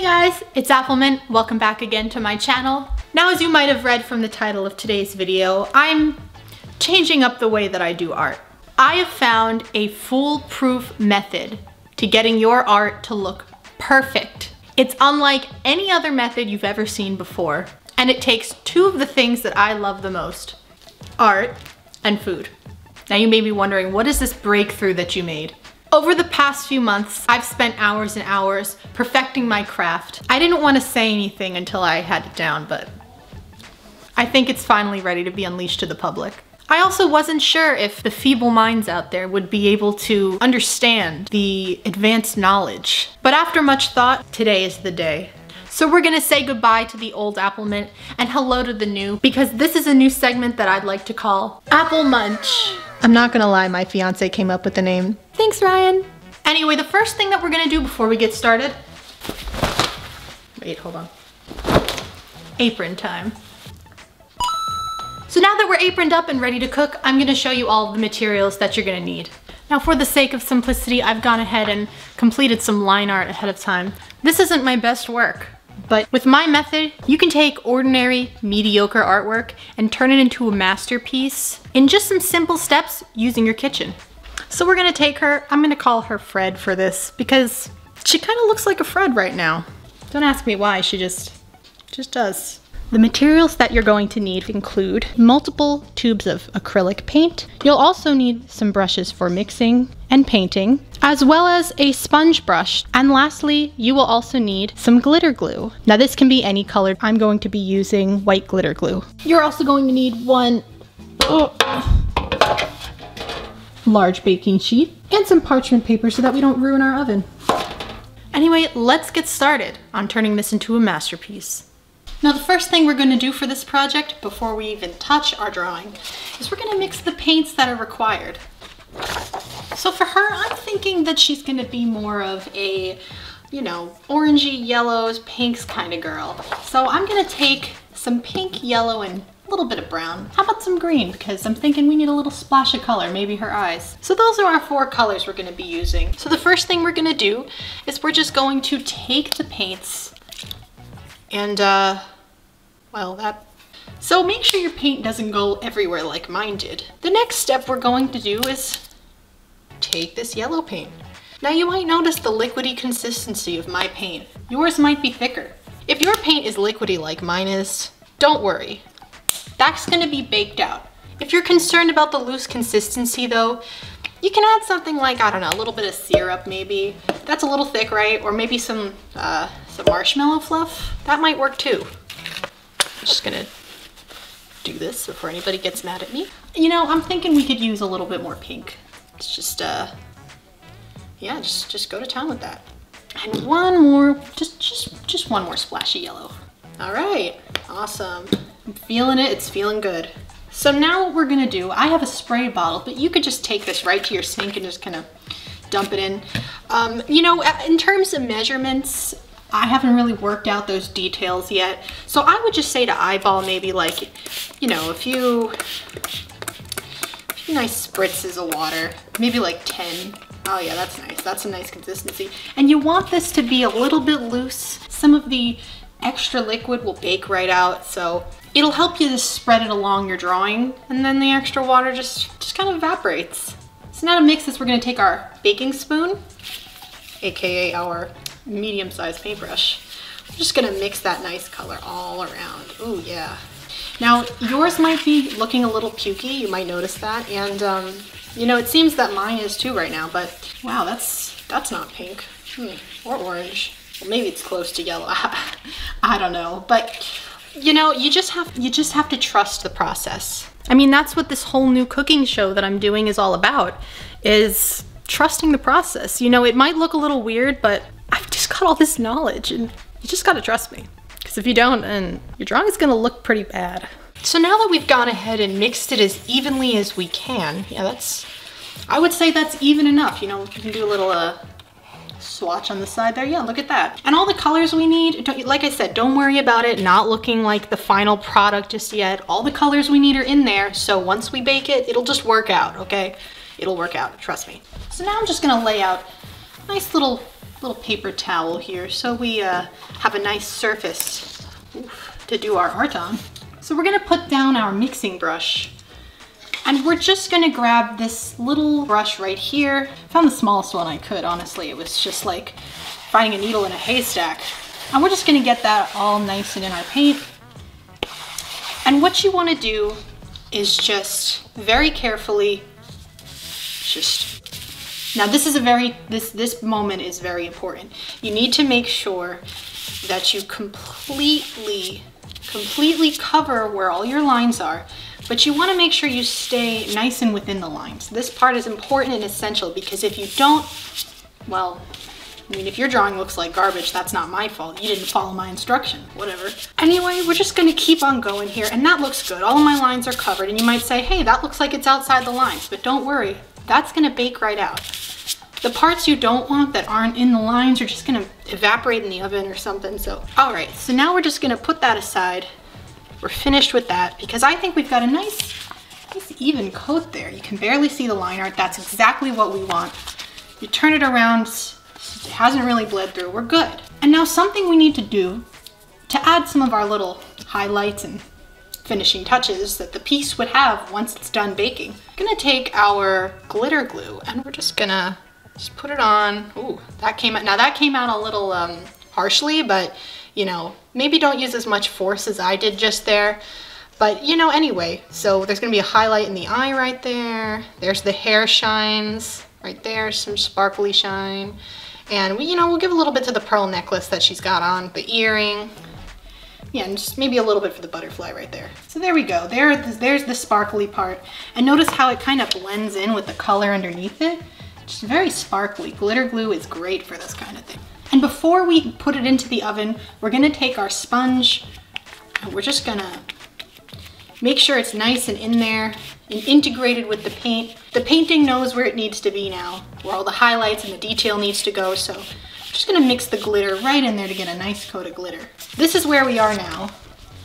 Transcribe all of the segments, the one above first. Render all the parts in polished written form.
Hey guys, it's Appleminte. Welcome back again to my channel. Now, as you might have read from the title of today's video, I'm changing up the way that I do art. I have found a foolproof method to getting your art to look perfect. It's unlike any other method you've ever seen before, and it takes two of the things that I love the most: art and food. Now you may be wondering, what is this breakthrough that you made? Over the past few months, I've spent hours and hours perfecting my craft. I didn't want to say anything until I had it down, but I think it's finally ready to be unleashed to the public. I also wasn't sure if the feeble minds out there would be able to understand the advanced knowledge. But after much thought, today is the day. So we're gonna say goodbye to the old Appleminte and hello to the new, because this is a new segment that I'd like to call Apple Munch. I'm not gonna lie, my fiance came up with the name. Thanks, Ryan. Anyway, the first thing that we're gonna do before we get started, wait, hold on, apron time. So now that we're aproned up and ready to cook, I'm gonna show you all the materials that you're gonna need. Now, for the sake of simplicity, I've gone ahead and completed some line art ahead of time. This isn't my best work, but with my method, you can take ordinary, mediocre artwork and turn it into a masterpiece in just some simple steps using your kitchen. So we're gonna take her, I'm gonna call her Fred for this because she kind of looks like a Fred right now. Don't ask me why, she just does. The materials that you're going to need include multiple tubes of acrylic paint. You'll also need some brushes for mixing and painting, as well as a sponge brush. And lastly, you will also need some glitter glue. Now this can be any color. I'm going to be using white glitter glue. You're also going to need one large baking sheet and some parchment paper so that we don't ruin our oven. Anyway, let's get started on turning this into a masterpiece. Now the first thing we're going to do for this project, before we even touch our drawing, is we're going to mix the paints that are required. So for her, I'm thinking that she's going to be more of a, you know, orangey, yellows, pinks kind of girl. So I'm going to take some pink, yellow, and a little bit of brown. How about some green? Because I'm thinking we need a little splash of color, maybe her eyes. So those are our four colors we're going to be using. So the first thing we're going to do is we're just going to take the paints and, so make sure your paint doesn't go everywhere like mine did. The next step we're going to do is take this yellow paint. Now you might notice the liquidy consistency of my paint. Yours might be thicker. If your paint is liquidy like mine is, don't worry. That's gonna be baked out. If you're concerned about the loose consistency though, you can add something like, I don't know, a little bit of syrup maybe. That's a little thick, right? Or maybe some marshmallow fluff. That might work too. I'm just gonna do this before anybody gets mad at me. You know, I'm thinking we could use a little bit more pink. It's just, yeah, just go to town with that. And one more, just one more splashy yellow. All right, awesome. I'm feeling it, it's feeling good. So now what we're gonna do, I have a spray bottle, but you could just take this right to your sink and just kind of dump it in. You know, in terms of measurements, I haven't really worked out those details yet. So I would just say to eyeball maybe like, you know, a few nice spritzes of water, maybe like 10. Oh yeah, that's nice. That's a nice consistency. And you want this to be a little bit loose. Some of the extra liquid will bake right out. So it'll help you to spread it along your drawing. And then the extra water just kind of evaporates. So now to mix this, we're gonna take our baking spoon, AKA our medium-sized paintbrush. I'm just gonna mix that nice color all around. Ooh, yeah. Now, yours might be looking a little pukey, you might notice that, and you know, it seems that mine is too right now, but wow, that's not pink, or orange. Well, maybe it's close to yellow, I don't know, but you know, you just have to trust the process. I mean, that's what this whole new cooking show that I'm doing is all about, is trusting the process. You know, it might look a little weird, but I've just got all this knowledge and you just gotta trust me. Because if you don't, then your drawing's gonna look pretty bad. So now that we've gone ahead and mixed it as evenly as we can, yeah, that's, I would say that's even enough. You know, you can do a little swatch on the side there. Yeah, look at that. And all the colors we need, like I said, don't worry about it not looking like the final product just yet. All the colors we need are in there. So once we bake it, it'll just work out, okay? It'll work out, trust me. So now I'm just gonna lay out nice little little paper towel here so we have a nice surface to do our art on. So we're gonna put down our mixing brush and we're just gonna grab this little brush right here. I found the smallest one I could, honestly. It was just like finding a needle in a haystack. And we're just gonna get that all nice and in our paint. And what you wanna do is just very carefully, now this moment is very important. You need to make sure that you completely cover where all your lines are, but you wanna make sure you stay nice and within the lines. This part is important and essential because if you don't, well, I mean, if your drawing looks like garbage, that's not my fault. You didn't follow my instruction, whatever. Anyway, we're just gonna keep on going here, and that looks good. All of my lines are covered, and you might say, hey, that looks like it's outside the lines, but don't worry, that's gonna bake right out. The parts you don't want that aren't in the lines are just gonna evaporate in the oven or something, so. All right, so now we're just gonna put that aside. We're finished with that, because I think we've got a nice even coat there. You can barely see the line art. That's exactly what we want. You turn it around, it hasn't really bled through, we're good. And now something we need to do to add some of our little highlights and finishing touches that the piece would have once it's done baking. We're gonna take our glitter glue and we're just gonna put it on. Ooh, that came out, now that came out a little harshly, but you know, maybe don't use as much force as I did just there. But you know, anyway, so there's gonna be a highlight in the eye right there. There's the hair shines right there, some sparkly shine. And we, you know, we'll give a little bit to the pearl necklace that she's got on, the earring. Yeah, and just maybe a little bit for the butterfly right there. So there we go, there's the sparkly part. And notice how it kind of blends in with the color underneath it. It's very sparkly. Glitter glue is great for this kind of thing. And before we put it into the oven, we're gonna take our sponge and we're just gonna make sure it's nice and in there and integrated with the paint. The painting knows where it needs to be now, where all the highlights and the detail needs to go, so I'm just gonna mix the glitter right in there to get a nice coat of glitter. This is where we are now.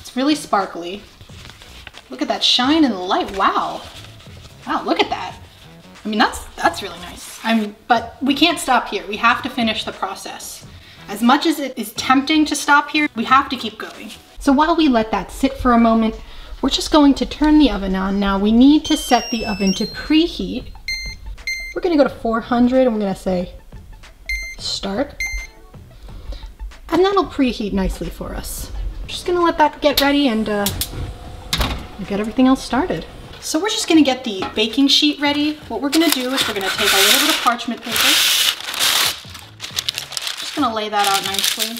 It's really sparkly. Look at that shine in the light, wow. Wow, look at that. I mean, that's really nice. But we can't stop here. We have to finish the process. As much as it is tempting to stop here, we have to keep going. So while we let that sit for a moment, we're just going to turn the oven on. Now we need to set the oven to preheat. We're gonna go to 400 and we're gonna say start. And that'll preheat nicely for us. We're just gonna let that get ready and get everything else started. So we're just gonna get the baking sheet ready. What we're gonna do is we're gonna take a little bit of parchment paper. Just gonna lay that out nicely.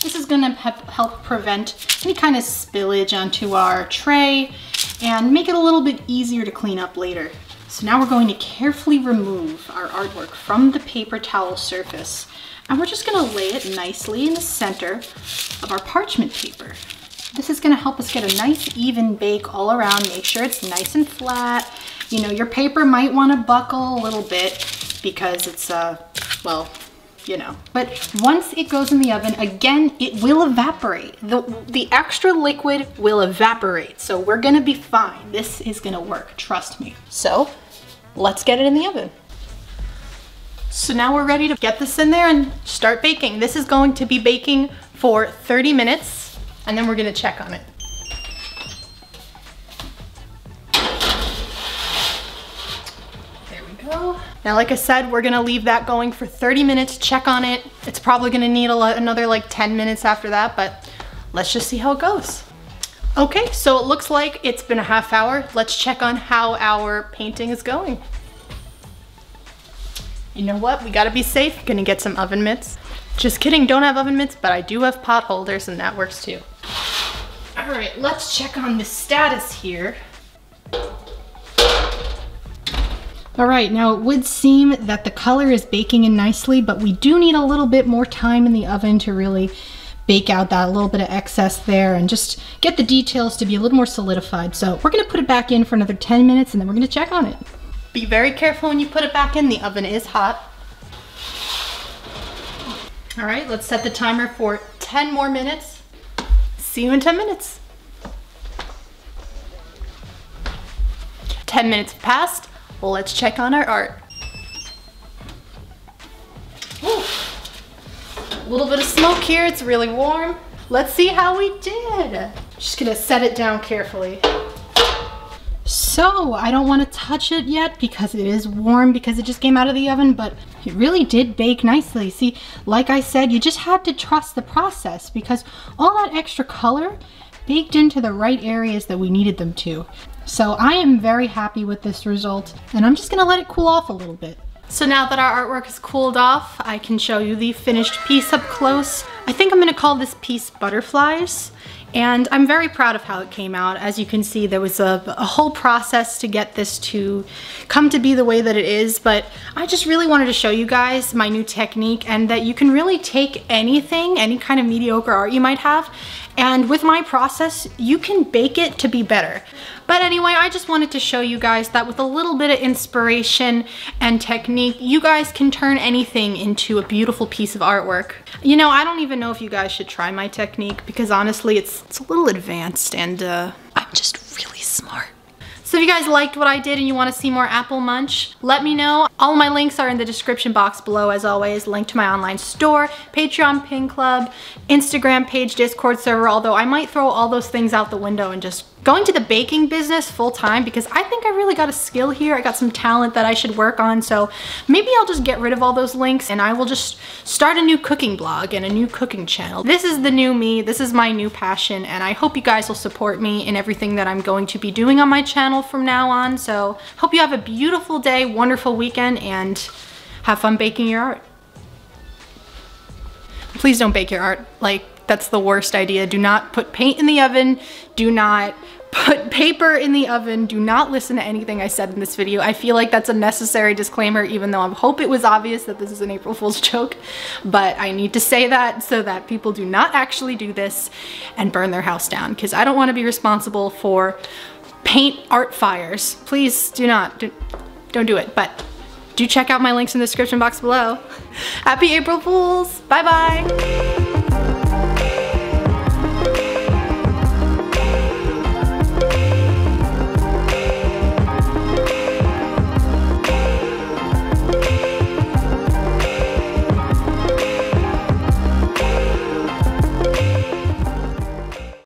This is gonna help prevent any kind of spillage onto our tray and make it a little bit easier to clean up later. So now we're going to carefully remove our artwork from the paper towel surface. And we're just gonna lay it nicely in the center of our parchment paper. This is gonna help us get a nice even bake all around. Make sure it's nice and flat. You know, your paper might wanna buckle a little bit because it's, well, you know. But once it goes in the oven, again, it will evaporate. The extra liquid will evaporate. So we're gonna be fine. This is gonna work, trust me. So let's get it in the oven. So now we're ready to get this in there and start baking. This is going to be baking for 30 minutes and then we're gonna check on it. Now, like I said, we're gonna leave that going for 30 minutes, check on it. It's probably gonna need another like 10 minutes after that, but let's just see how it goes. Okay, so it looks like it's been a half hour. Let's check on how our painting is going. You know what, we gotta be safe. Gonna get some oven mitts. Just kidding, don't have oven mitts, but I do have pot holders and that works too. All right, let's check on the status here. All right, now it would seem that the color is baking in nicely, but we do need a little bit more time in the oven to really bake out that little bit of excess there and just get the details to be a little more solidified. So we're gonna put it back in for another 10 minutes and then we're gonna check on it. Be very careful when you put it back in, the oven is hot. All right, let's set the timer for 10 more minutes. See you in 10 minutes. 10 minutes passed. Well, let's check on our art. Ooh, little bit of smoke here. It's really warm. Let's see how we did. Just gonna set it down carefully. So I don't want to touch it yet because it is warm, because it just came out of the oven, but it really did bake nicely. See, like I said, you just have to trust the process because all that extra color baked into the right areas that we needed them to. So I am very happy with this result, and I'm just gonna let it cool off a little bit. So now that our artwork has cooled off, I can show you the finished piece up close. I think I'm gonna call this piece Butterflies, and I'm very proud of how it came out. As you can see, there was a whole process to get this to come to be the way that it is, but I just really wanted to show you guys my new technique and that you can really take anything, any kind of mediocre art you might have, and with my process, you can bake it to be better. But anyway, I just wanted to show you guys that with a little bit of inspiration and technique, you guys can turn anything into a beautiful piece of artwork. You know, I don't even know if you guys should try my technique because honestly, it's a little advanced and I'm just really smart. So if you guys liked what I did and you want to see more Apple Munch, let me know. All my links are in the description box below, as always. Link to my online store, Patreon pin club, Instagram page, Discord server, although I might throw all those things out the window and just go into the baking business full time because I think I really got a skill here. I got some talent that I should work on, so maybe I'll just get rid of all those links and I will just start a new cooking blog and a new cooking channel. This is the new me. This is my new passion, and I hope you guys will support me in everything that I'm going to be doing on my channel from now on. So hope you have a beautiful day, wonderful weekend, and have fun baking your art. Please don't bake your art. Like, that's the worst idea. Do not put paint in the oven. Do not put paper in the oven. Do not listen to anything I said in this video. I feel like that's a necessary disclaimer, even though I hope it was obvious that this is an April Fool's joke, but I need to say that so that people do not actually do this and burn their house down, because I don't want to be responsible for paint art fires. Please do not, don't do it, but do check out my links in the description box below. Happy April Fools, bye bye.